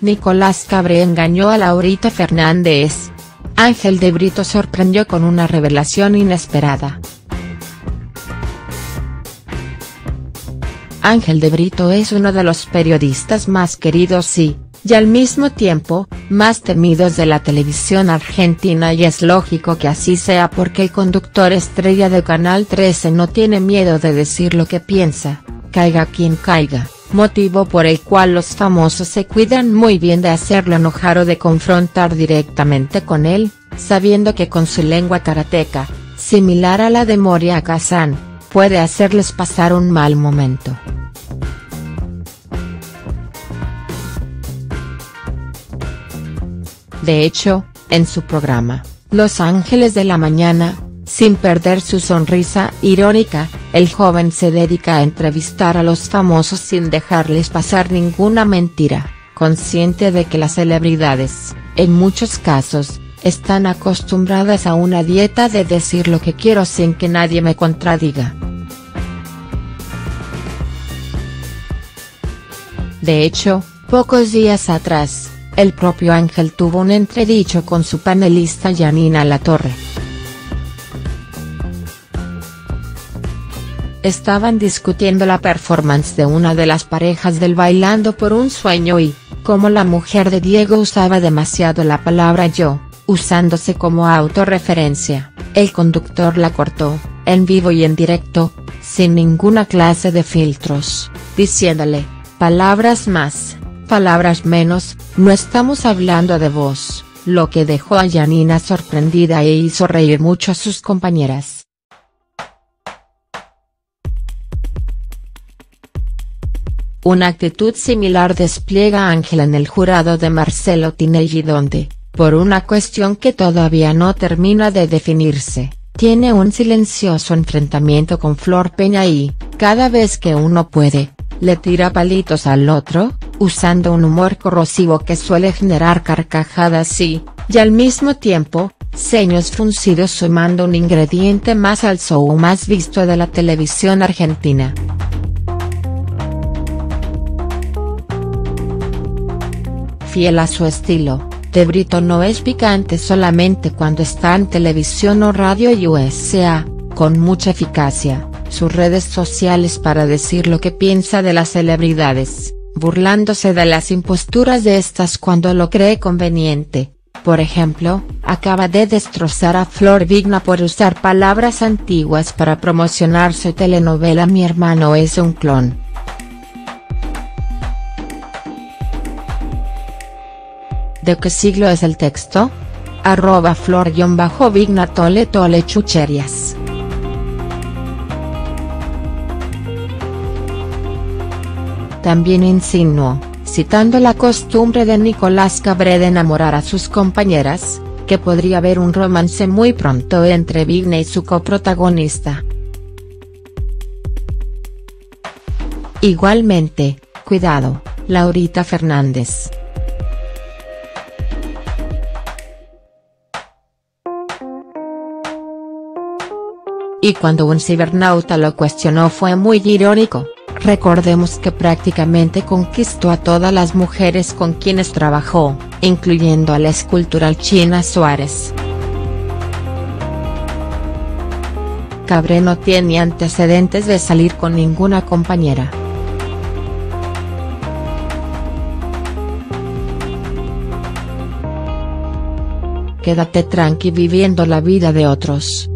Nicolás Cabré engañó a Laurita Fernández. Ángel de Brito sorprendió con una revelación inesperada. Ángel de Brito es uno de los periodistas más queridos y al mismo tiempo, más temidos de la televisión argentina, y es lógico que así sea porque el conductor estrella de Canal 13 no tiene miedo de decir lo que piensa, caiga quien caiga, motivo por el cual los famosos se cuidan muy bien de hacerlo enojar o de confrontar directamente con él, sabiendo que con su lengua karateca, similar a la de Moria Casán, puede hacerles pasar un mal momento. De hecho, en su programa, Los Ángeles de la Mañana, sin perder su sonrisa irónica, el joven se dedica a entrevistar a los famosos sin dejarles pasar ninguna mentira, consciente de que las celebridades, en muchos casos, están acostumbradas a una dieta de decir lo que quiero sin que nadie me contradiga. De hecho, pocos días atrás, el propio Ángel tuvo un entredicho con su panelista Yanina Latorre. Estaban discutiendo la performance de una de las parejas del Bailando por un Sueño y, como la mujer de Diego usaba demasiado la palabra yo, usándose como autorreferencia, el conductor la cortó, en vivo y en directo, sin ninguna clase de filtros, diciéndole, palabras más, palabras menos, no estamos hablando de vos, lo que dejó a Yanina sorprendida e hizo reír mucho a sus compañeras. Una actitud similar despliega Ángel en el jurado de Marcelo Tinelli donde, por una cuestión que todavía no termina de definirse, tiene un silencioso enfrentamiento con Flor Peña y, cada vez que uno puede, le tira palitos al otro, usando un humor corrosivo que suele generar carcajadas y al mismo tiempo, ceños fruncidos sumando un ingrediente más al show más visto de la televisión argentina. Fiel a su estilo, de Brito no es picante solamente cuando está en televisión o radio y usa, con mucha eficacia, sus redes sociales para decir lo que piensa de las celebridades, burlándose de las imposturas de estas cuando lo cree conveniente. Por ejemplo, acaba de destrozar a Flor Vigna por usar palabras antiguas para promocionar su telenovela Mi hermano es un clon. ¿De qué siglo es el texto? @Flor_Vigna tole chucherías. También insinuó, citando la costumbre de Nicolás Cabré de enamorar a sus compañeras, que podría haber un romance muy pronto entre Vigna y su coprotagonista. Igualmente, cuidado, Laurita Fernández. Y cuando un cibernauta lo cuestionó fue muy irónico. Recordemos que prácticamente conquistó a todas las mujeres con quienes trabajó, incluyendo a la escultural China Suárez. Cabré no tiene antecedentes de salir con ninguna compañera. Quédate tranqui viviendo la vida de otros.